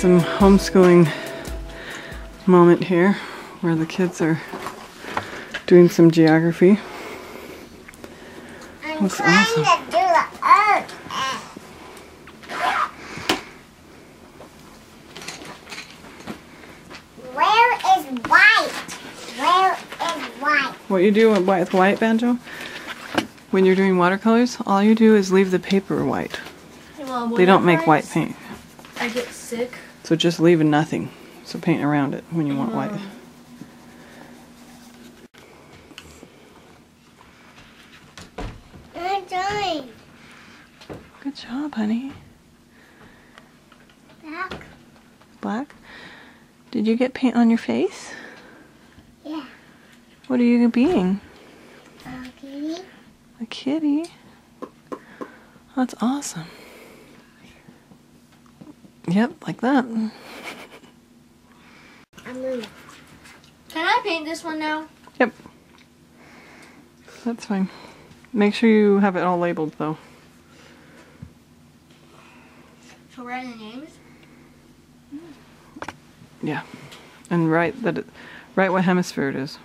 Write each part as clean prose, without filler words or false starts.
some homeschooling moment here where the kids are doing some geography. Looks awesome. Where is white? Where is white? What you do with white, Banjo? When you're doing watercolors, all you do is leave the paper white. Well, they don't make white paint. I get sick. So just leave nothing. So paint around it when you want white. I'm doing. Good job, honey. Black. Black? Did you get paint on your face? Yeah. What are you being? A kitty. A kitty? That's awesome. Yep, like that. Can I paint this one now? Yep. That's fine. Make sure you have it all labeled, though. So write the names? Yeah. And write that. Write what hemisphere it is.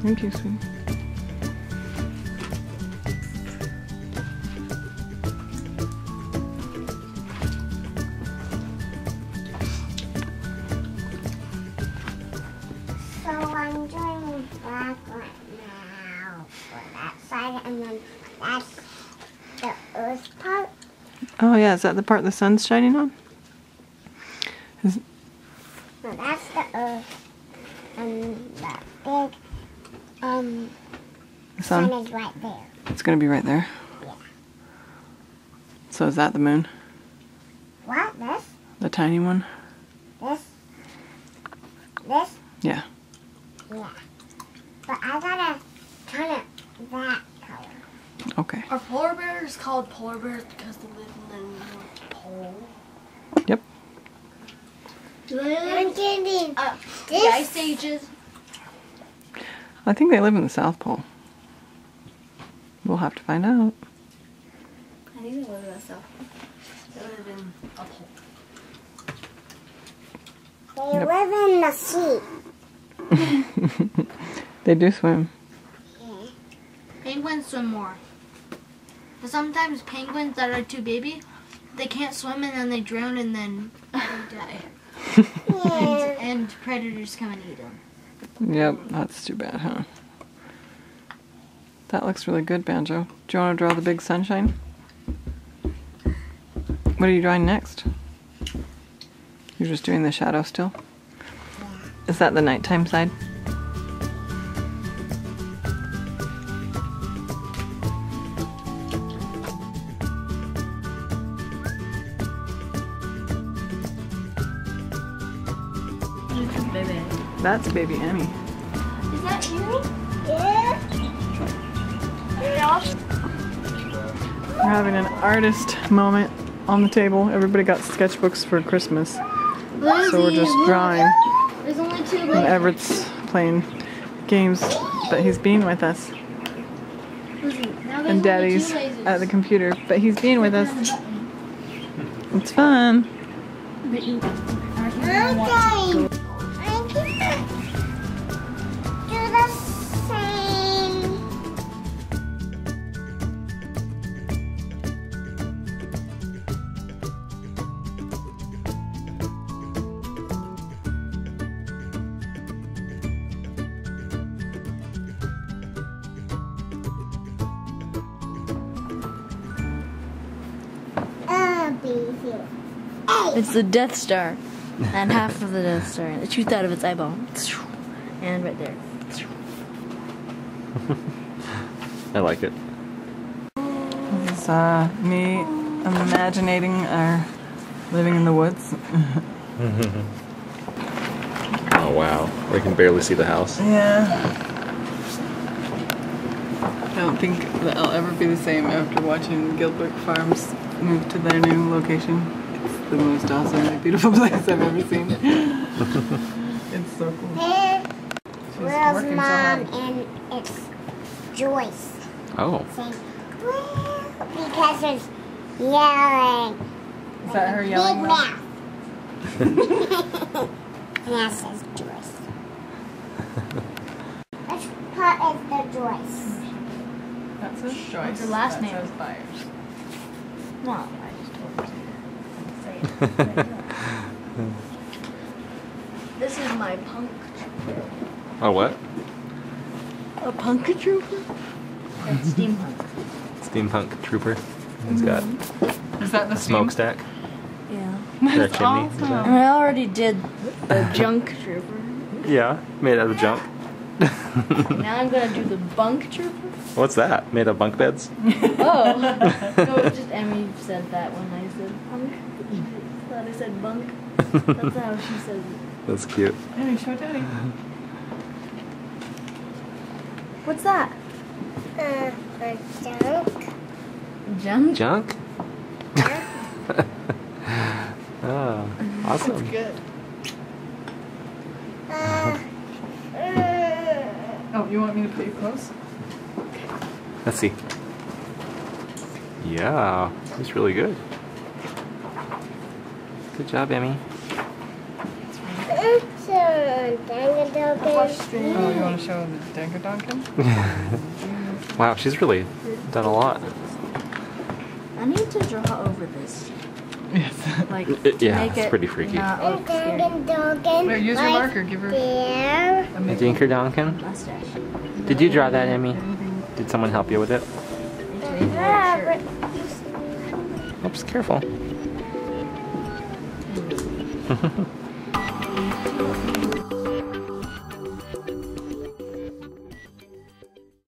Thank you, sweetie. So I'm doing black right now for that side, and then that's the earth part. Oh yeah, is that the part the sun's shining on? No, that's the earth, and that big. The sun is right there. It's gonna be right there. Yeah. So is that the moon? What? This? The tiny one? This? This? Yeah. Yeah. But I gotta turn it that color. Okay. Are polar bears called polar bears because they live in the North Pole? Yep. Do they live in the ice ages? I think they live in the South Pole. We'll have to find out. I think they live in the South Pole. They live in a pole. They live in the sea. They do swim. Yeah. Penguins swim more. But sometimes penguins that are too baby, they can't swim and then they drown and then they die. Yeah. And predators come and eat them. Yep, that's too bad, huh? That looks really good, Banjo. Do you want to draw the big sunshine? What are you drawing next? You're just doing the shadow still? Is that the nighttime side? That's baby Emmy. Is that you? Yeah. We're having an artist moment on the table. Everybody got sketchbooks for Christmas. So we're just drawing. There's only two left. And Everett's playing games, but he's being with us. And Daddy's at the computer, but he's being with us. It's fun. Okay. It's the Death Star, and half of the Death Star, and the truth out of its eyeball, and right there. I like it. This is me imaginating our living in the woods. Oh wow, we can barely see the house. Yeah. I don't think that I'll ever be the same after watching Gilbert Farms move to their new location. It's the most awesome, beautiful place I've ever seen. It's so cool. Hey, where's Mom and it's Joyce? Oh. Saying, because there's yelling. Is that her yelling? Big mouth. And that says Joyce. Which part is the Joyce? That says Joyce. What's her last name? That says Byers. Well, I just told you. Say it. This is my punk trooper. Oh, what? A punk trooper? It's steampunk. Steampunk trooper. It's got is that the smokestack? Yeah. That's awesome. Is that? I already did the junk trooper. Yeah, made out of junk. Now I'm gonna do the bunk trooper. What's that? Made of bunk beds? Oh. No, just Emmy said that when I said bunk. I thought I said bunk. That's how she says it. That's cute. Emmy, show Daddy. What's that? Junk. Junk? Junk? Oh, awesome. That's good. Oh, you want me to put you close? Let's see. Yeah, it's really good. Good job, Emmy. Oh, you want to show the Dango-Donkin? Wow, she's really done a lot. I need to draw over this. Yes. Like, yeah, make it's pretty freaky. Here, use your marker. Give her a Dinker-Donkin. Mustache. Did you draw that, Emmy? Did someone help you with it? Oops, careful.